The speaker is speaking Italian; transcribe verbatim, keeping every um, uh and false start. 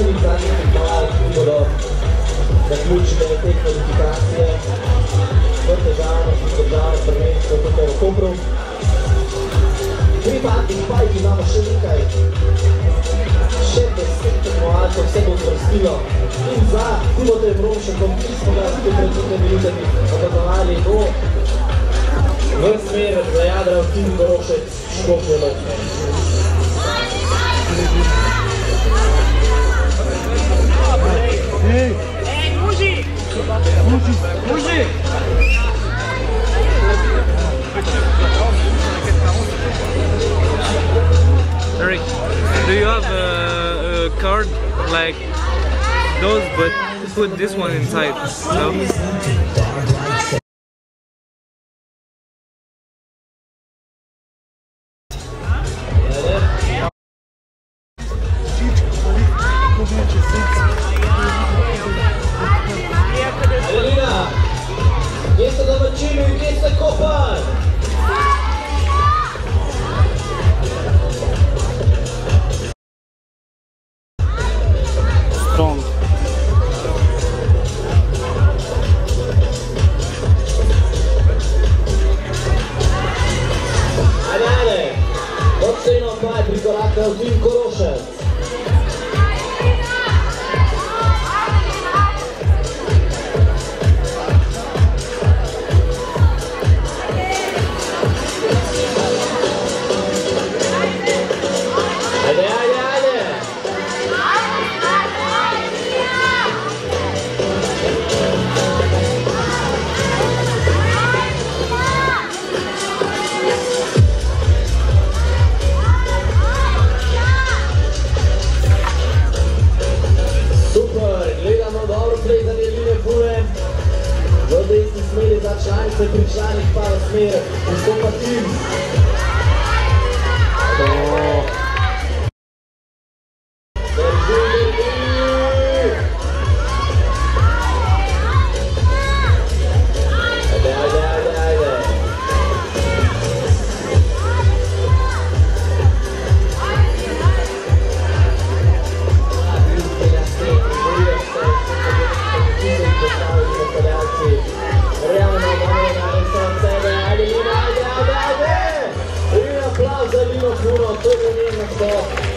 unicamente titolare il titolo del Cluj delle Tecno di Ticrazia, Cortesano, Cortesano, Permezzo, Cortero, Compro. Riparte un paio di mano Scelikai, scende settimo alto, secondo stilo, Inza, primo del broncio, conquisto da trentuno minuti di Ottavanali, go, Vesmer, Zajadra, Tim Broše, Škopjelo. Ej, muži! Muži! Muži! Eric, do you have a, a card like those, but put this one inside? No? Applauso a Lino Puro, torniamo a